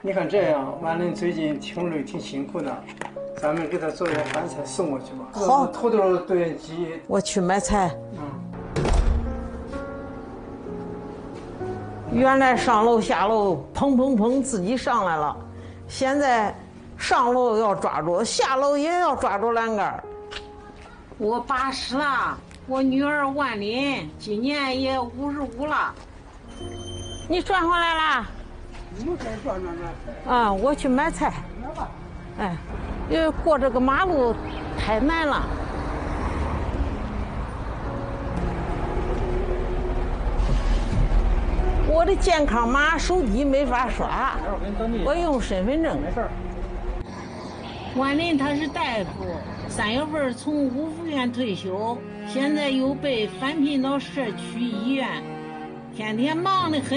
你看这样，完了最近听着挺辛苦的，咱们给他做点饭菜送过去吧。好，土豆炖鸡。我去买菜。原来上楼下楼砰砰砰自己上来了，现在上楼要抓住，下楼也要抓住栏杆。我80了，我女儿万林今年也55了。你转回来啦？没转转。啊，我去买菜。哎，因为过这个马路太难了。 我的健康码手机没法刷，我用身份证。没事儿。万林他是大夫，3月份从五福院退休，现在又被返聘到社区医院，天天忙得很，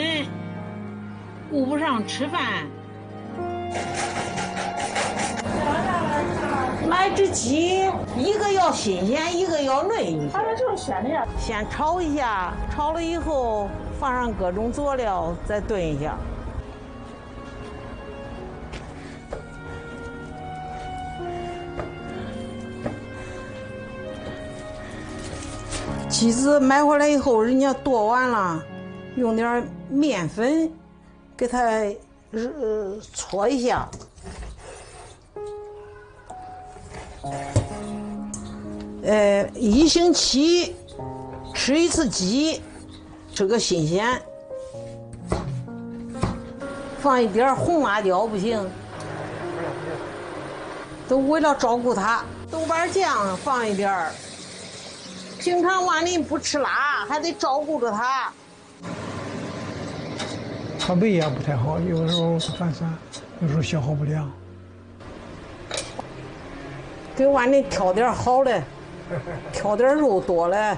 顾不上吃饭。买只鸡，一个要新鲜，一个要嫩。反正就是鲜的呀。先炒一下，炒了以后。 放上各种佐料，再炖一下。鸡子买回来以后，人家剁完了，用点面粉给它搓一下。1星期吃一次鸡。 吃个新鲜，放一点红辣椒不行，都为了照顾它。豆瓣酱放一点，平常万林不吃辣，还得照顾着它。他胃也不太好，有时候是反酸，有时候消化不良。给万林挑点好的，挑点肉多的，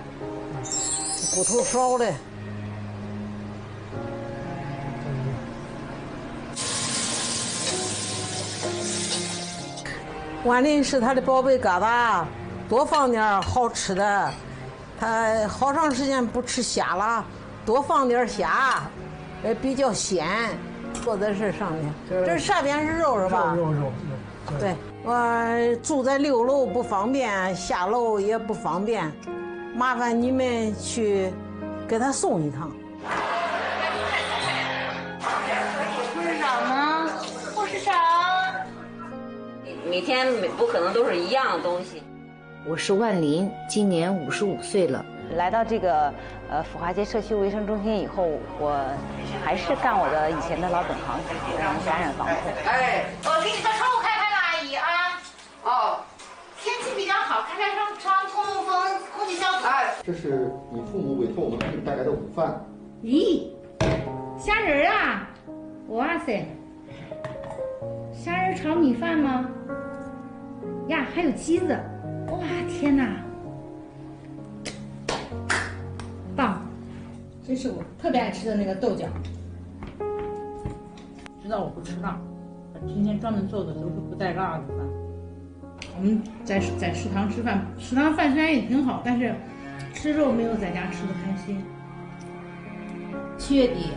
骨头少的。 万林是他的宝贝疙瘩，多放点好吃的。他好长时间不吃虾了，多放点虾，比较鲜。做的是上面，这下边是肉是吧？肉。对，我住在6楼不方便，下楼也不方便，麻烦你们去给他送一趟。护士长呢？护士长。 每天不可能都是一样的东西。我是万林，今年55岁了。来到这个府华街社区卫生中心以后，我还是干我的以前的老本行，感染防控。哎，我给你的窗户开开了，阿姨啊。哦，天气比较好，开开窗，通风，空气消毒。哎，这是你父母委托我们给你带来的午饭。咦，虾仁啊！哇塞！ 虾仁炒米饭吗？呀，还有鸡子！哇，天哪，棒！这是我特别爱吃的那个豆角。知道我不吃辣，今天专门做的都是不带辣的饭。我们在食堂吃饭，食堂饭虽然也挺好，但是吃肉没有在家吃的开心。7月底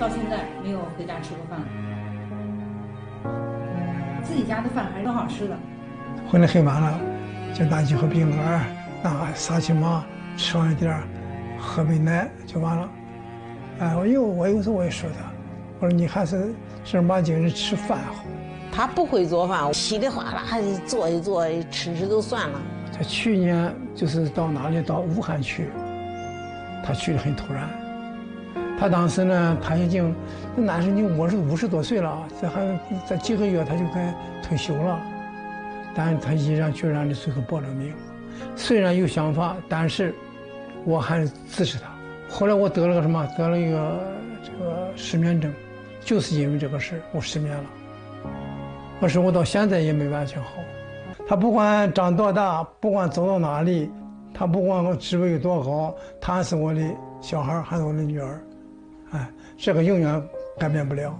到现在没有回家吃过饭了。 自己家的饭还是好吃的。回来很晚了，就拿几盒饼干，拿沙琪玛，吃完一点，喝杯奶就完了。哎，我有时候我也说他，我说你还是正儿八经人吃饭好。他不会做饭，稀里哗啦做一做，吃吃就算了。他去年就是到哪里，到武汉去，他去的很突然。他当时呢，他已经。 那时候我是50多岁了，这还在几个月他就该退休了，但是他毅然决然的最后报了名。虽然有想法，但是我还是支持他。后来我得了个什么？得了一个这个失眠症，就是因为这个事，我失眠了。我说我到现在也没完全好。他不管长多大，不管走到哪里，他不管我职位有多高，他还是我的小孩，还是我的女儿，哎，这个永远。 改变不了，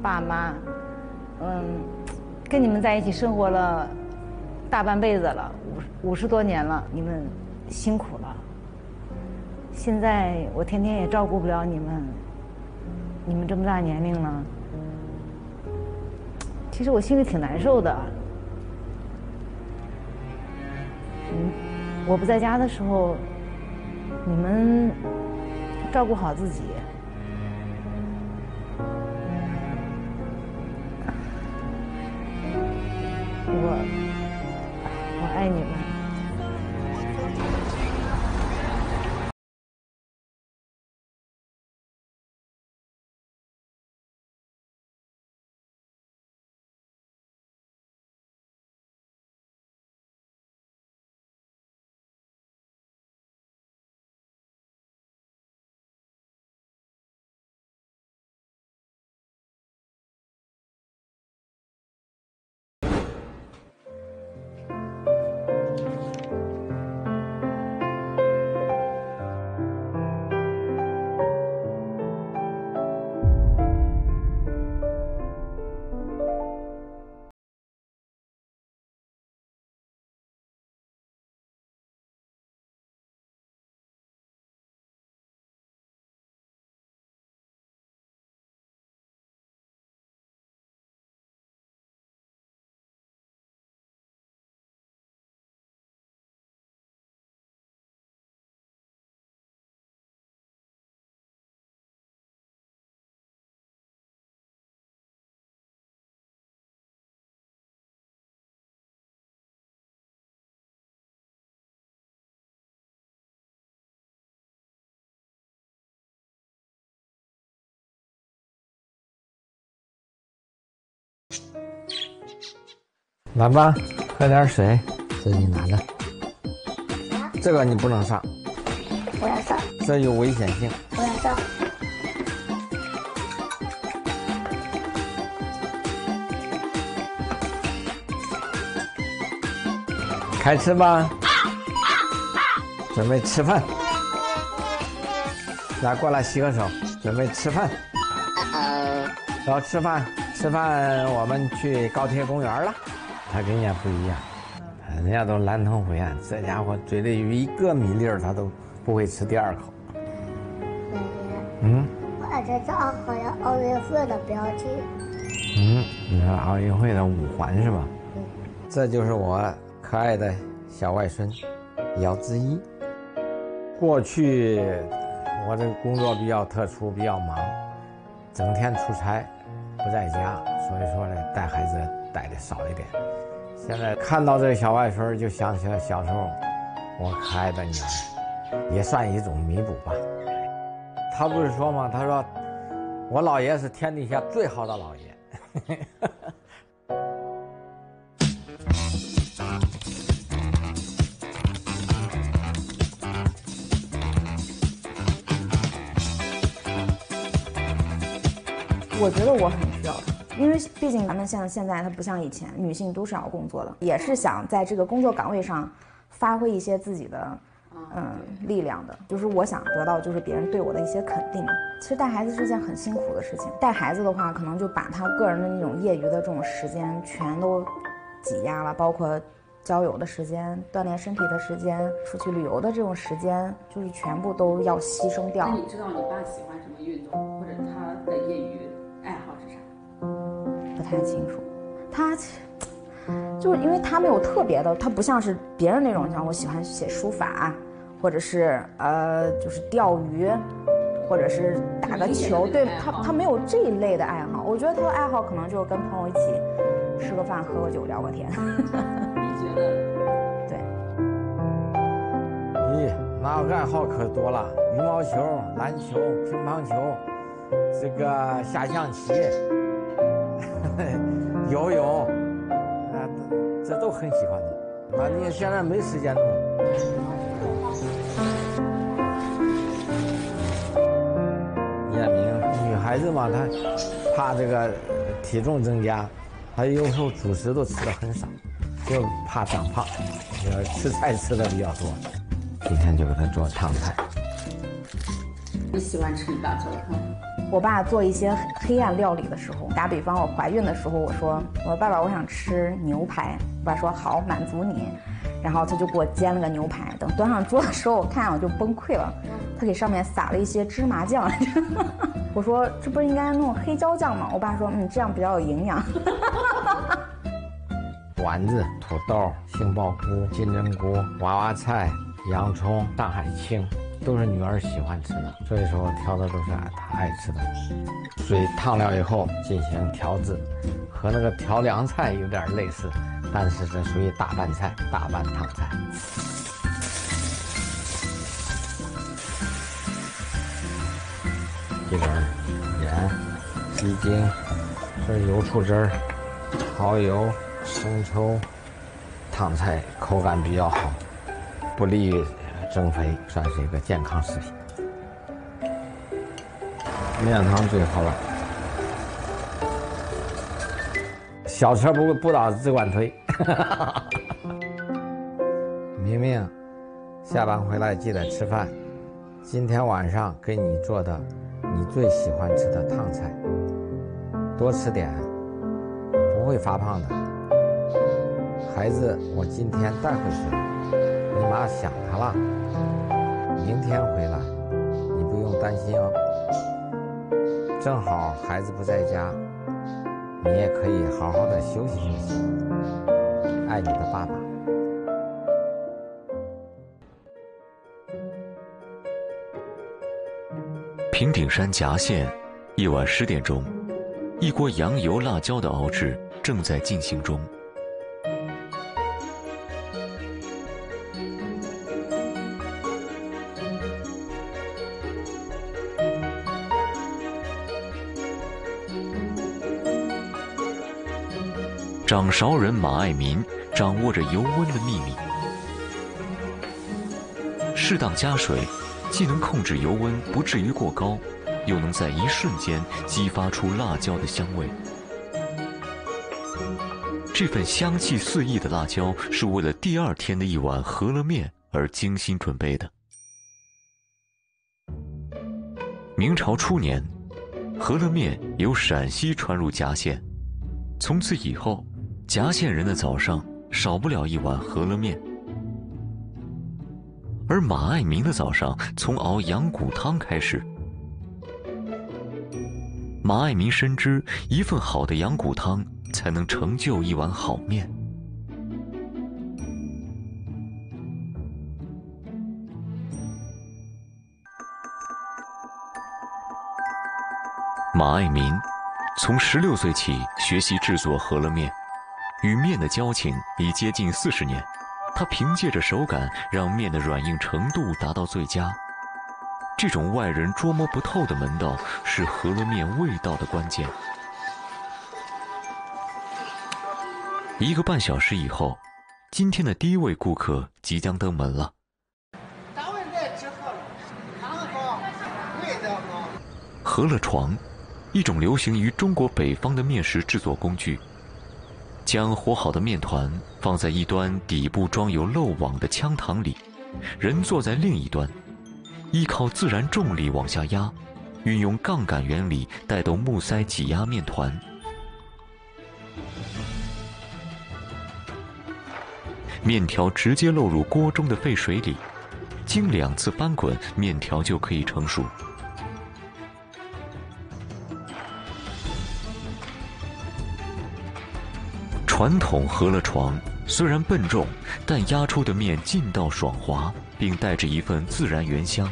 爸妈，跟你们在一起生活了大半辈子了，50多年了，你们辛苦了。现在我天天也照顾不了你们，你们这么大年龄了，其实我心里挺难受的。我不在家的时候，你们照顾好自己。我爱你们。来吧，喝点水，这你拿着。这个你不能上。我要上。这有危险性。我要上。开吃吧，准备吃饭。来，过来洗个手，准备吃饭。然后吃饭。 吃饭，我们去高铁公园了。他跟人家不一样，人家都蓝腾灰暗，这家伙嘴里有一个米粒儿，他都不会吃第二口。嗯。我这正好像奥运会的标志。嗯，你说奥运会的五环是吧？嗯。这就是我可爱的小外孙，姚之一。过去我这个工作比较特殊，比较忙，整天出差。 不在家，所以说呢，带孩子带的少一点。现在看到这个小外孙，就想起了小时候我可爱的女儿，也算一种弥补吧。他不是说吗？他说我姥爷是天底下最好的姥爷。我觉得我很需要他，因为毕竟咱们像现在，他不像以前，女性都是要工作的，也是想在这个工作岗位上发挥一些自己的力量的。就是我想得到，就是别人对我的一些肯定。其实带孩子是件很辛苦的事情，带孩子的话，可能就把他个人的那种业余的这种时间全都挤压了，包括交友的时间、锻炼身体的时间、出去旅游的这种时间，就是全部都要牺牲掉。那你知道你爸喜欢什么运动，或者他的业余？ 不太清楚，他就是因为他没有特别的，他不像是别人那种，像我喜欢写书法，或者是就是钓鱼，或者是打个球，对他没有这一类的爱好。我觉得他的爱好可能就是跟朋友一起吃个饭、喝个酒、聊个天。你觉得？对。咦，那我爱好可多了，羽毛球、篮球、乒乓球，这个下象棋。 游泳，这都很喜欢的。啊，你现在没时间弄。艳明，女孩子嘛，她怕这个体重增加，她有时候主食都吃的很少，就怕长胖，吃菜吃的比较多。今天就给她做烫菜。你喜欢吃你爸做的饭？ 我爸做一些黑暗料理的时候，打比方，我怀孕的时候，我说我爸爸，我想吃牛排。我爸说好，满足你。然后他就给我煎了个牛排，等端上桌的时候，我看我就崩溃了，他给上面撒了一些芝麻酱。我说这不是应该弄黑椒酱吗？我爸说这样比较有营养。丸子、土豆、杏鲍菇、金针菇、娃娃菜、洋葱、大海青，都是女儿喜欢吃的，所以说我挑的都是她爱吃的。水烫了以后进行调制，和那个调凉菜有点类似，但是这属于大拌菜、大拌烫菜。 一点盐、鸡精，这是油醋汁儿、蚝油、生抽，烫菜口感比较好，不利于增肥，算是一个健康食品。面汤最好了，小车不倒只管推。明明，下班回来记得吃饭，今天晚上给你做的 你最喜欢吃的烫菜，多吃点，不会发胖的。孩子，我今天带回去了，你妈想他了。明天回来，你不用担心哦。正好孩子不在家，你也可以好好的休息休息。爱你的爸爸。 平顶山夹县，夜晚10点钟，一锅羊油辣椒的熬制正在进行中。掌勺人马爱民掌握着油温的秘密，适当加水， 既能控制油温不至于过高，又能在一瞬间激发出辣椒的香味。这份香气四溢的辣椒是为了第二天的一碗饸饹面而精心准备的。明朝初年，饸饹面由陕西传入夹县，从此以后，夹县人的早上少不了一碗饸饹面。 而马爱民的早上从熬羊骨汤开始。马爱民深知，一份好的羊骨汤才能成就一碗好面。马爱民从16岁起学习制作饸饹面，与面的交情已接近40年。 他凭借着手感，让面的软硬程度达到最佳。这种外人捉摸不透的门道，是饸饹面味道的关键。1个半小时以后，今天的第一位顾客即将登门了。饸饹床，一种流行于中国北方的面食制作工具。 将和好的面团放在一端底部装有漏网的糠塘里，人坐在另一端，依靠自然重力往下压，运用杠杆原理带动木塞挤压面团。面条直接漏入锅中的沸水里，经2次翻滚，面条就可以成熟。 传统饸饹床虽然笨重，但压出的面劲道爽滑，并带着一份自然原香。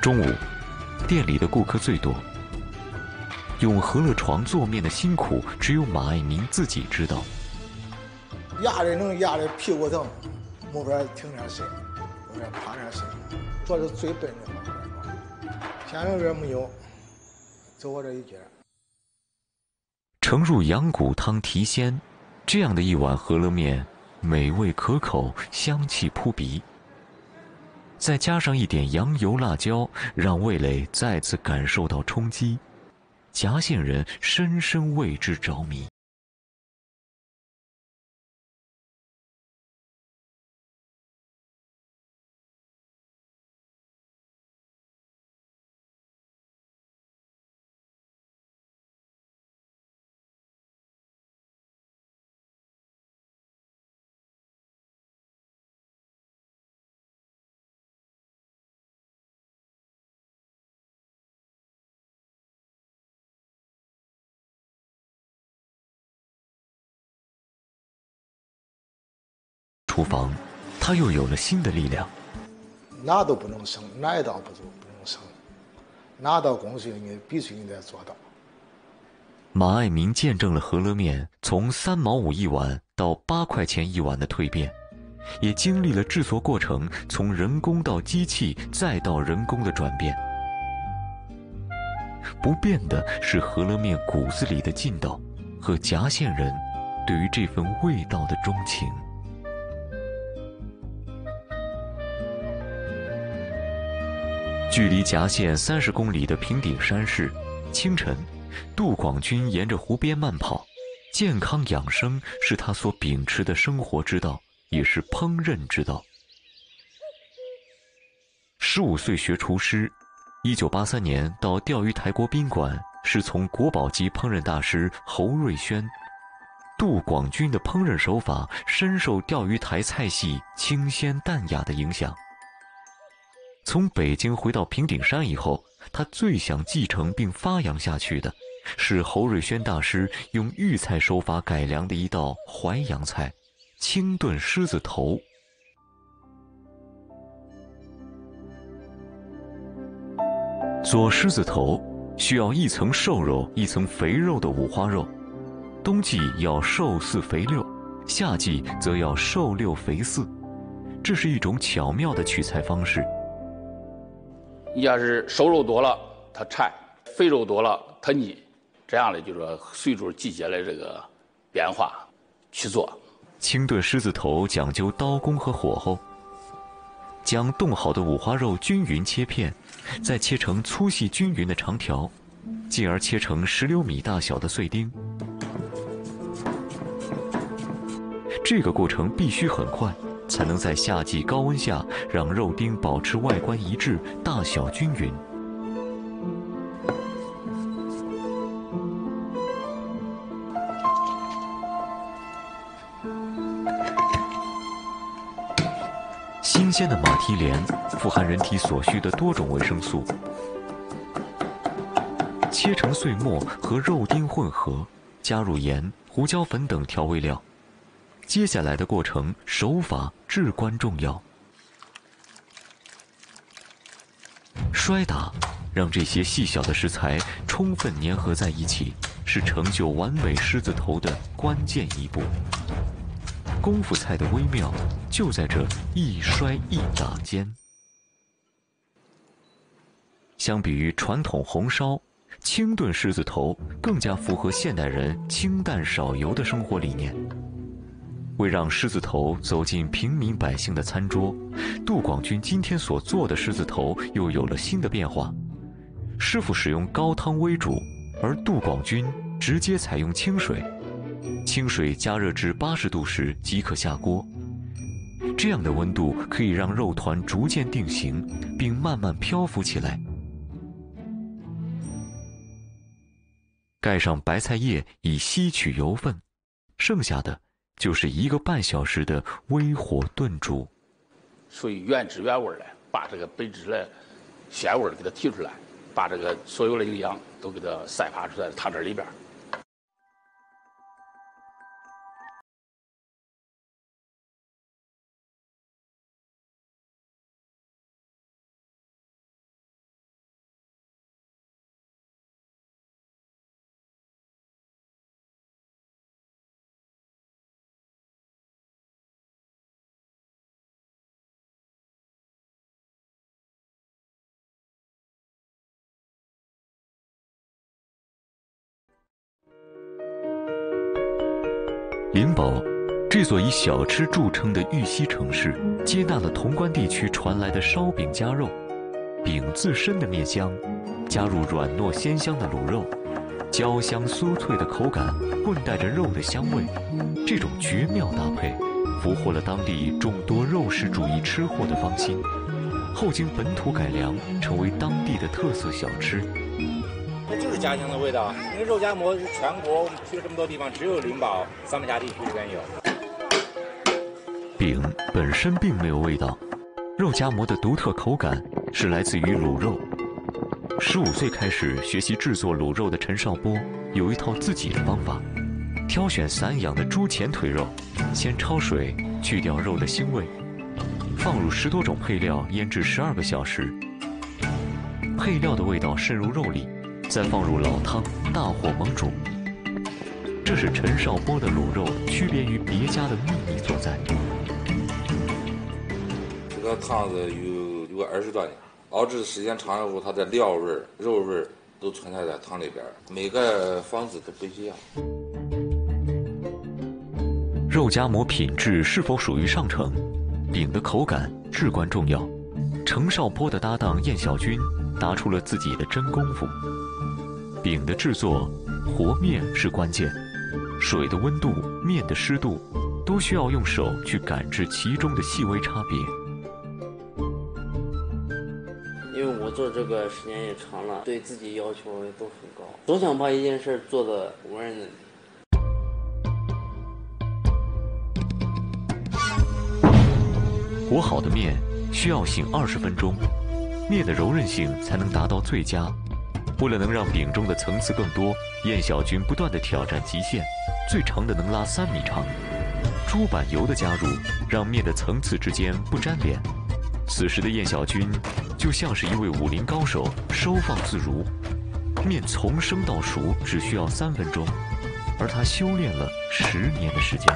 中午，店里的顾客最多。用饸饹床做面的辛苦，只有马爱民自己知道。压的能压的屁股疼，没法挺点身，没法趴点身，这是最笨的。 前两月没有，走我这一截。盛入羊骨汤提鲜，这样的一碗饸饹面，美味可口，香气扑鼻。再加上一点羊油辣椒，让味蕾再次感受到冲击。夹县人深深为之着迷。厨房，他又有了新的力量。哪都不能省，哪一道不能省，哪道工序你必须应该做到。马爱民见证了饸饹面从3毛5一碗到8块钱一碗的蜕变，也经历了制作过程从人工到机器再到人工的转变。不变的是饸饹面骨子里的劲道和郏县人对于这份味道的钟情。距离郏县30公里的平顶山市，清晨，杜广军沿着湖边慢跑。健康养生是他所秉持的生活之道，也是烹饪之道。15岁学厨师，1983年到钓鱼台国宾馆，师从国宝级烹饪大师侯瑞轩。杜广军的烹饪手法深受钓鱼台菜系清鲜淡雅的影响。从北京回到平顶山以后，他最想继承并发扬下去的是侯瑞轩大师用豫菜手法改良的一道淮扬菜——清炖狮子头。做狮子头需要一层瘦肉一层肥肉的五花肉，冬季要瘦4肥6，夏季则要瘦6肥4，这是一种巧妙的取材方式。要是瘦肉多了，它柴；肥肉多了，它腻。这样的就是说，随着季节的这个变化去做。清炖狮子头讲究刀工和火候，将冻好的五花肉均匀切片，再切成粗细均匀的长条，进而切成16米大小的碎丁。这个过程必须很快，才能在夏季高温下让肉丁保持外观一致，大小均匀。新鲜的马蹄莲富含人体所需的多种维生素，切成碎末和肉丁混合，加入盐、胡椒粉等调味料。接下来的过程手法至关重要。摔打让这些细小的食材充分粘合在一起，是成就完美狮子头的关键一步。功夫菜的微妙就在这一摔一打间。相比于传统红烧，清炖狮子头更加符合现代人清淡少油的生活理念。为让狮子头走进平民百姓的餐桌，杜广军今天所做的狮子头又有了新的变化。师傅使用高汤煨煮，而杜广军直接采用清水，清水加热至80度时即可下锅。这样的温度可以让肉团逐渐定型，并慢慢漂浮起来。盖上白菜叶以吸取油分，剩下的就是1个半小时的微火炖煮，属于原汁原味的，把这个本质的鲜味给它提出来，把这个所有的营养都给它散发出来，它这里边。林堡，这座以小吃著称的豫西城市，接纳了潼关地区传来的烧饼夹肉，饼自身的面香，加入软糯鲜香的卤肉，焦香酥脆的口感混带着肉的香味，这种绝妙搭配，俘获了当地众多肉食主义吃货的芳心，后经本土改良，成为当地的特色小吃。这就是家乡的味道，因为肉夹馍是全国我们去了这么多地方，只有林堡、三门峡地区这边有。饼本身并没有味道，肉夹馍的独特口感是来自于卤肉。15岁开始学习制作卤肉的陈少波，有一套自己的方法。挑选散养的猪前腿肉，先焯水，去掉肉的腥味，放入10多种配料腌制12个小时。配料的味道渗入肉里，再放入老汤，大火猛煮。这是陈少波的卤肉区别于别家的秘密所在。这个汤子有20多年，熬制时间长了后，它的料味、肉味都存在在汤里边，每个方子都不一样。 肉夹馍品质是否属于上乘，饼的口感至关重要。程少波的搭档燕小军拿出了自己的真功夫。饼的制作，和面是关键，水的温度、面的湿度，都需要用手去感知其中的细微差别。因为我做这个时间也长了，对自己要求都很高，总想把一件事做得无人能及。 和好的面需要醒20分钟，面的柔韧性才能达到最佳。为了能让饼中的层次更多，燕小军不断的挑战极限，最长的能拉3米长。猪板油的加入让面的层次之间不粘连。此时的燕小军就像是一位武林高手，收放自如。面从生到熟只需要3分钟，而他修炼了10年的时间。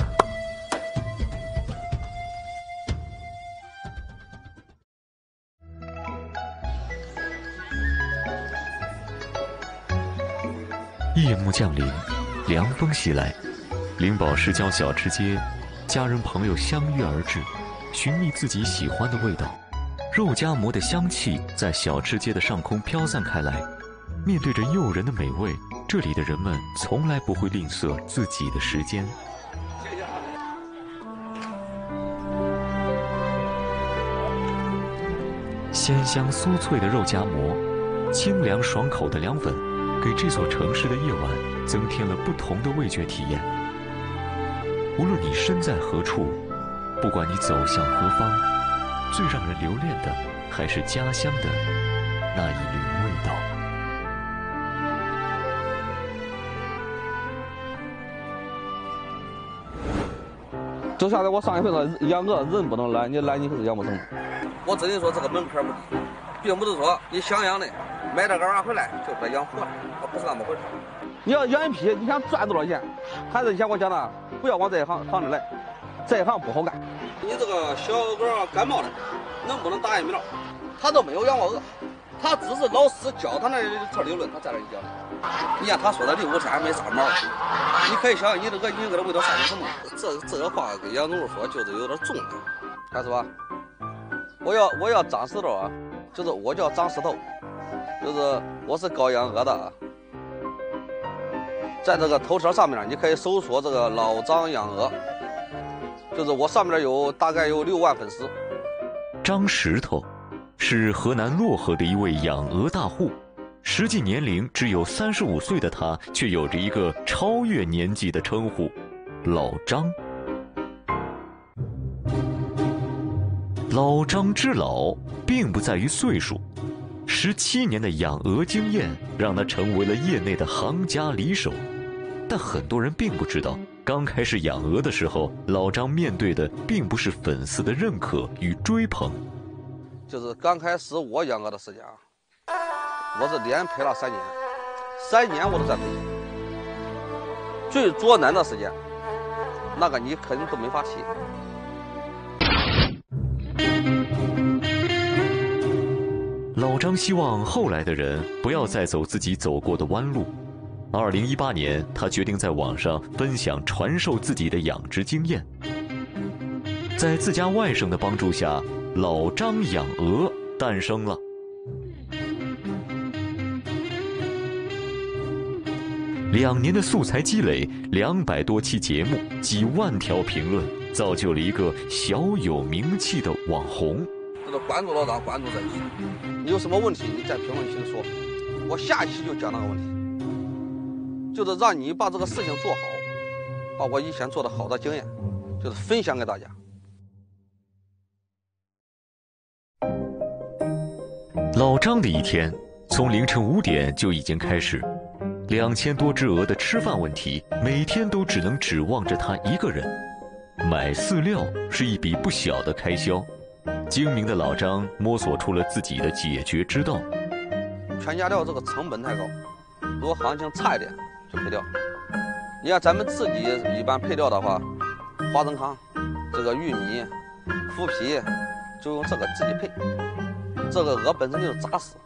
夜幕降临，凉风袭来，灵宝市郊小吃街，家人朋友相约而至，寻觅自己喜欢的味道。肉夹馍的香气在小吃街的上空飘散开来。面对着诱人的美味，这里的人们从来不会吝啬自己的时间。鲜香酥脆的肉夹馍，清凉爽口的凉粉。 给这座城市的夜晚增添了不同的味觉体验。无论你身在何处，不管你走向何方，最让人留恋的还是家乡的那一缕味道。就像我上一辈子一样，我人不能来，你来你是养不成。我真的说这个门槛不低，并不是说你想养的。 买这个玩意回来就把养活了，我不是那么回事。你要养一批，你想赚多少钱？还是以前我讲的，不要往这一行里来，这一行不好干。你这个小狗感冒了，能不能打疫苗？他都没有养过鹅，他只是老师教他那一套理论，他在那里讲。你看他说的65天还没长毛，你可以想想你这鹅，你给它喂到啥地步？这个话给杨总说就是有点重了。看是吧？我要长石头啊，就是我叫张石头。 就是我是搞养鹅的啊，在这个头条上面，你可以搜索这个老张养鹅，就是我上面有大概有6万粉丝。张石头是河南漯河的一位养鹅大户，实际年龄只有35岁的他，却有着一个超越年纪的称呼——老张。老张之老，并不在于岁数。 17年的养鹅经验让他成为了业内的行家里手，但很多人并不知道，刚开始养鹅的时候，老张面对的并不是粉丝的认可与追捧。就是刚开始我养鹅的时间啊，我是连赔了3年，3年我都在赔钱。最捉难的时间，那个你肯定都没法提。 老张希望后来的人不要再走自己走过的弯路。2018年，他决定在网上分享传授自己的养殖经验。在自家外甥的帮助下，老张养鹅诞生了。2年的素材积累，200多期节目，几万条评论，造就了一个小有名气的网红。 关注老张，关注这期。你有什么问题，你在评论区里说，我下期就讲那个问题，就是让你把这个事情做好，把我以前做的好的经验，就是分享给大家。老张的一天从凌晨5点就已经开始， 2000多只鹅的吃饭问题，每天都只能指望着他一个人。买饲料是一笔不小的开销。精明的老张摸索出了自己的解决之道。全家料这个成本太高，如果行情差一点就配料。你看咱们自己一般配料的话，花生糠、这个玉米、麸皮，就用这个自己配。这个鹅本身就是杂食，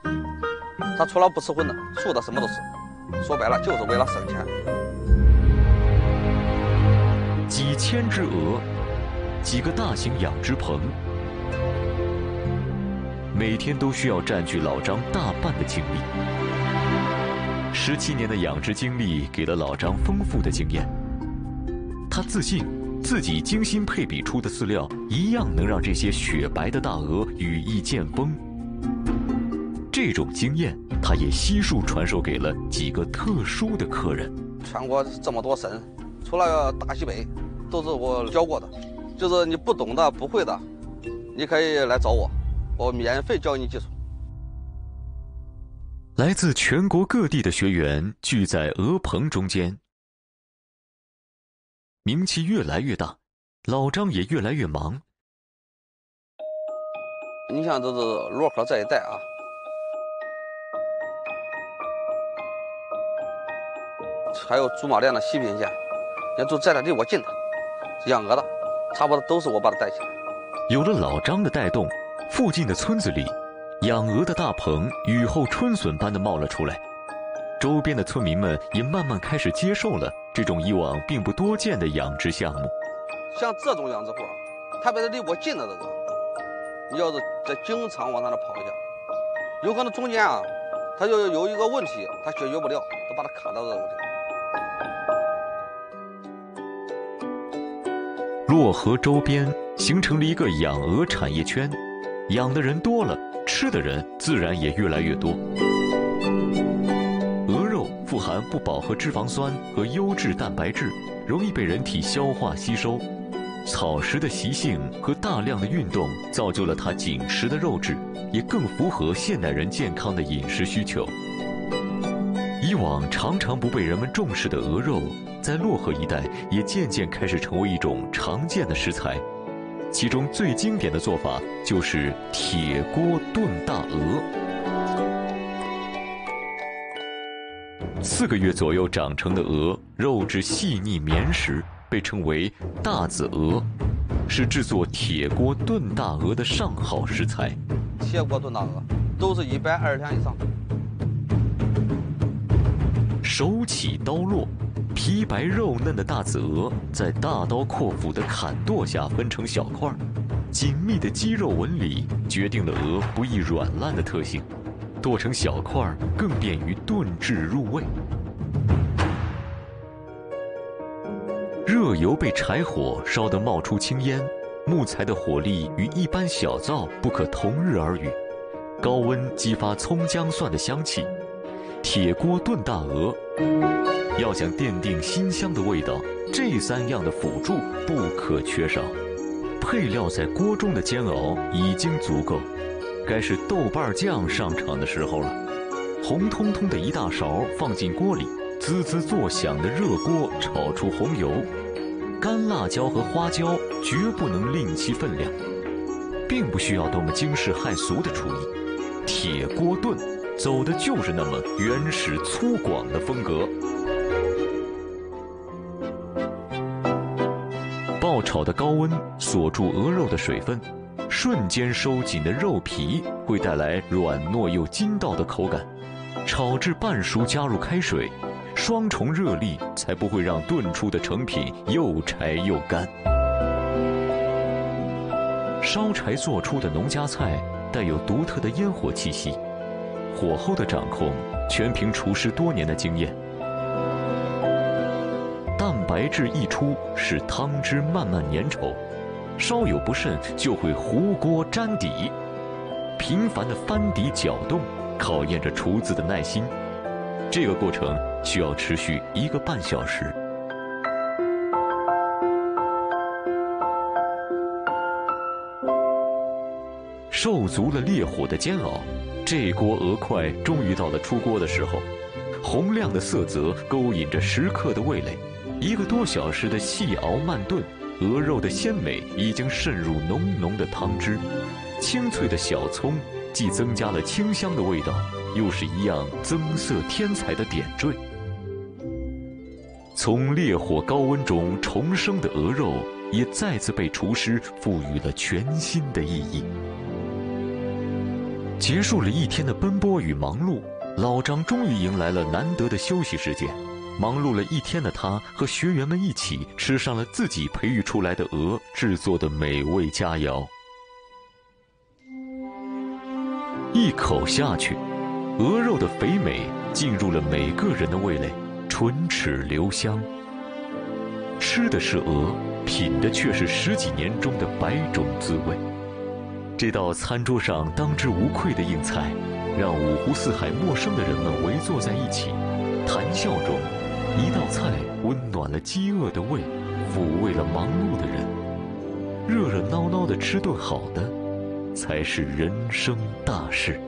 它除了不吃荤的，素的什么都吃。 说白了，就是为了省钱。几千只鹅，几个大型养殖棚，每天都需要占据老张大半的精力。17年的养殖经历给了老张丰富的经验，他自信自己精心配比出的饲料，一样能让这些雪白的大鹅羽翼渐丰。 这种经验，他也悉数传授给了几个特殊的客人。全国这么多省，除了大西北，都是我教过的。就是你不懂的、不会的，你可以来找我，我免费教你技术。来自全国各地的学员聚在鹅棚中间，名气越来越大，老张也越来越忙。你想，这是摞壳这一带啊。 还有驻马店的西平县，人就在那离我近的，养鹅的，差不多都是我把它带起来。有了老张的带动，附近的村子里，养鹅的大棚雨后春笋般的冒了出来，周边的村民们也慢慢开始接受了这种以往并不多见的养殖项目。像这种养殖户，特别是离我近的这个，你要是在经常往他那跑一下，有可能中间啊，他就有一个问题，他解决不了，他把它卡到这个地方。 洛河周边形成了一个养鹅产业圈，养的人多了，吃的人自然也越来越多。鹅肉富含不饱和脂肪酸和优质蛋白质，容易被人体消化吸收。草食的习性和大量的运动造就了它紧实的肉质，也更符合现代人健康的饮食需求。以往常常不被人们重视的鹅肉。 在洛河一带，也渐渐开始成为一种常见的食材。其中最经典的做法就是铁锅炖大鹅。4个月左右长成的鹅，肉质细腻绵实，被称为大子鹅，是制作铁锅炖大鹅的上好食材。铁锅炖大鹅都是120天以上。手起刀落。 皮白肉嫩的大子鹅，在大刀阔斧的砍剁下分成小块，紧密的肌肉纹理决定了鹅不易软烂的特性，剁成小块更便于炖制入味。热油被柴火烧得冒出青烟，木材的火力与一般小灶不可同日而语，高温激发葱姜蒜的香气。铁锅炖大鹅。 要想奠定新香的味道，这3样的辅助不可缺少。配料在锅中的煎熬已经足够，该是豆瓣酱上场的时候了。红彤彤的一大勺放进锅里，滋滋作响的热锅炒出红油。干辣椒和花椒绝不能吝其分量，并不需要多么惊世骇俗的厨艺。铁锅炖走的就是那么原始粗犷的风格。 爆炒的高温锁住鹅肉的水分，瞬间收紧的肉皮会带来软糯又筋道的口感。炒至半熟，加入开水，双重热力才不会让炖出的成品又柴又干。烧柴做出的农家菜带有独特的烟火气息，火候的掌控全凭厨师多年的经验。 蛋白质溢出，使汤汁慢慢粘稠，稍有不慎就会糊锅粘底。频繁的翻底搅动，考验着厨子的耐心。这个过程需要持续1个半小时。受足了烈火的煎熬，这锅鹅块终于到了出锅的时候。红亮的色泽勾引着食客的味蕾。一个多小时的细熬慢炖，鹅肉的鲜美已经渗入浓浓的汤汁。清脆的小葱既增加了清香的味道，又是一样增色添彩的点缀。从烈火高温中重生的鹅肉，也再次被厨师赋予了全新的意义。 结束了一天的奔波与忙碌，老张终于迎来了难得的休息时间。忙碌了一天的他和学员们一起吃上了自己培育出来的鹅制作的美味佳肴。一口下去，鹅肉的肥美进入了每个人的味蕾，唇齿留香。吃的是鹅，品的却是十几年中的百种滋味。 这道餐桌上当之无愧的硬菜，让五湖四海陌生的人们围坐在一起，谈笑中，一道菜温暖了饥饿的胃，抚慰了忙碌的人。热热闹闹的吃顿好的，才是人生大事。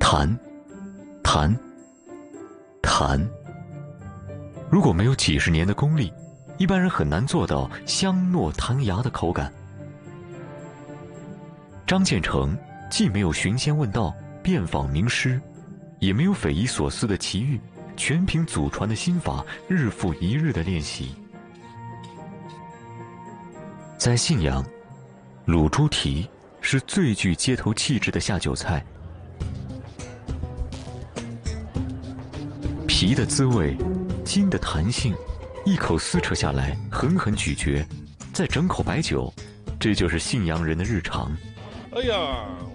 谈，谈。 谈，如果没有几十年的功力，一般人很难做到香糯弹牙的口感。张建成既没有寻仙问道、遍访名师，也没有匪夷所思的奇遇，全凭祖传的心法日复一日的练习。在信阳，卤猪蹄是最具街头气质的下酒菜。 皮的滋味，筋的弹性，一口撕扯下来，狠狠咀嚼，再整口白酒，这就是信阳人的日常。哎呀，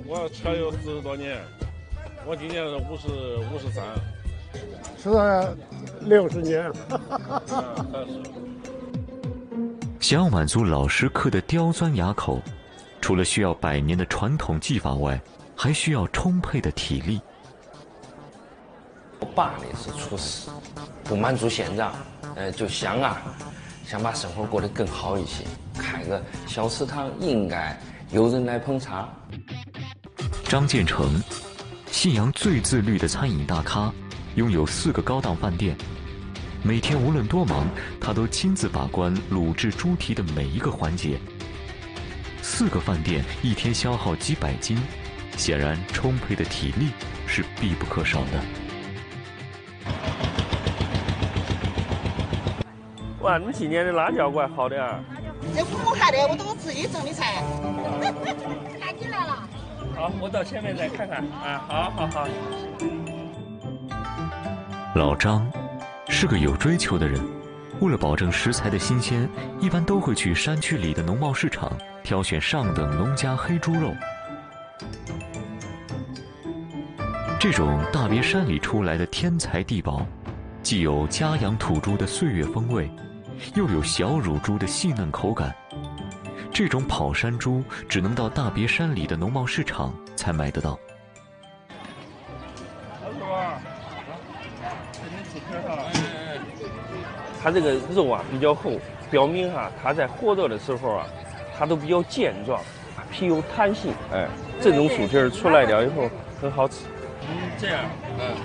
我吃了有40多年，我今年是53，吃了60年了。想要满足老食客的刁钻牙口，除了需要100年的传统技法外，还需要充沛的体力。 我爸呢是厨师，不满足现状，就想把生活过得更好一些，开个小食堂应该有人来捧场。张建成，信阳最自律的餐饮大咖，拥有4个高档饭店，每天无论多忙，他都亲自把关卤制猪蹄的每一个环节。4个饭店一天消耗几百斤，显然充沛的体力是必不可少的。 哇，你们今年的辣椒怪好点儿。这父母看的，我都是自己种的菜。看起来了。好，我到前面再看看啊。好，好，好。老张是个有追求的人，为了保证食材的新鲜，一般都会去山区里的农贸市场挑选上等农家黑猪肉。这种大别山里出来的天材地宝。 既有嘉阳土猪的岁月风味，又有小乳猪的细嫩口感。这种跑山猪只能到大别山里的农贸市场才买得到。它这个肉啊比较厚，表明哈、它在活着的时候啊，它都比较健壮，皮有弹性。哎，这种猪蹄儿出来了以后很好吃。嗯，这样，嗯。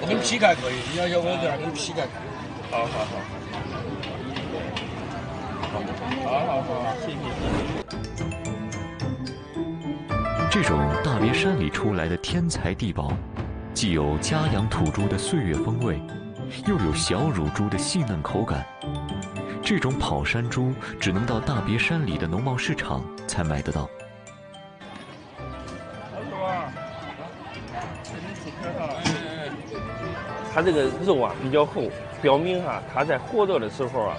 我们皮干可以，你要我这样，我们皮干可以。好好好，好好好，谢谢。这种大别山里出来的天材地宝，既有嘉阳土猪的岁月风味，又有小乳猪的细嫩口感。这种跑山猪只能到大别山里的农贸市场才买得到。 它这个肉啊比较厚，表明哈、它在活着的时候啊，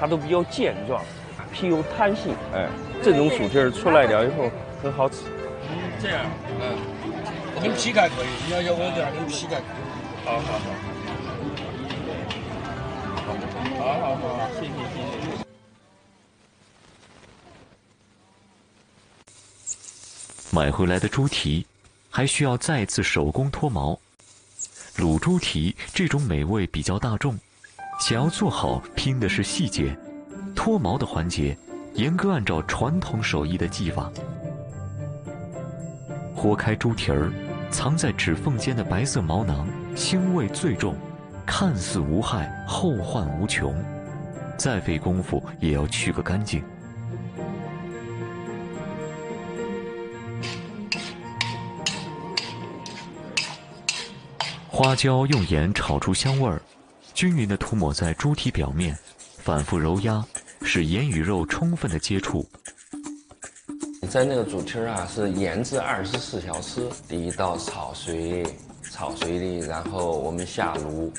它都比较健壮，皮有弹性。哎，这种猪蹄儿出来了以后很好吃。嗯，这样，嗯，我们皮干可以，你要我这样，我们皮干可以。好好好，好好好，谢谢谢谢。买回来的猪蹄，还需要再次手工脱毛。 卤猪蹄这种美味比较大众，想要做好，拼的是细节。脱毛的环节，严格按照传统手艺的技法，豁开猪蹄儿，藏在指缝间的白色毛囊，腥味最重，看似无害，后患无穷，再费功夫也要去个干净。 花椒用盐炒出香味儿，均匀地涂抹在猪蹄表面，反复揉压，使盐与肉充分的接触。在那个猪蹄儿啊，是腌制24小时，第一道炒水里，然后我们下卤。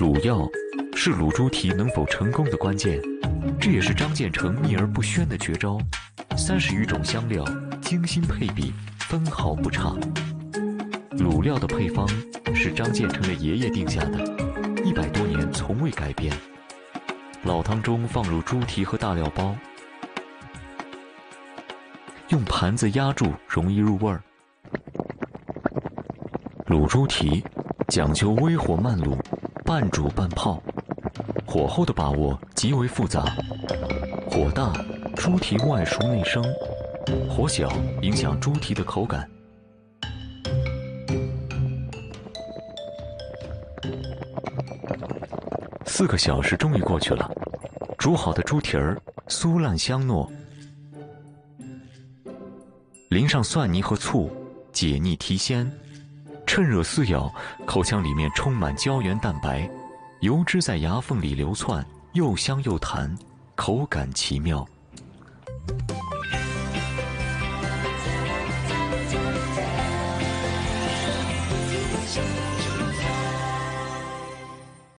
卤药是卤猪蹄能否成功的关键，这也是张建成秘而不宣的绝招。30余种香料精心配比，分毫不差。 卤料的配方是张建成的爷爷定下的，100多年从未改变。老汤中放入猪蹄和大料包，用盘子压住，容易入味儿。卤猪蹄讲究微火慢卤，半煮半泡，火候的把握极为复杂。火大，猪蹄外熟内生；火小，影响猪蹄的口感。 4个小时终于过去了，煮好的猪蹄儿酥烂香糯，淋上蒜泥和醋，解腻提鲜。趁热撕咬，口腔里面充满胶原蛋白，油脂在牙缝里流窜，又香又弹，口感奇妙。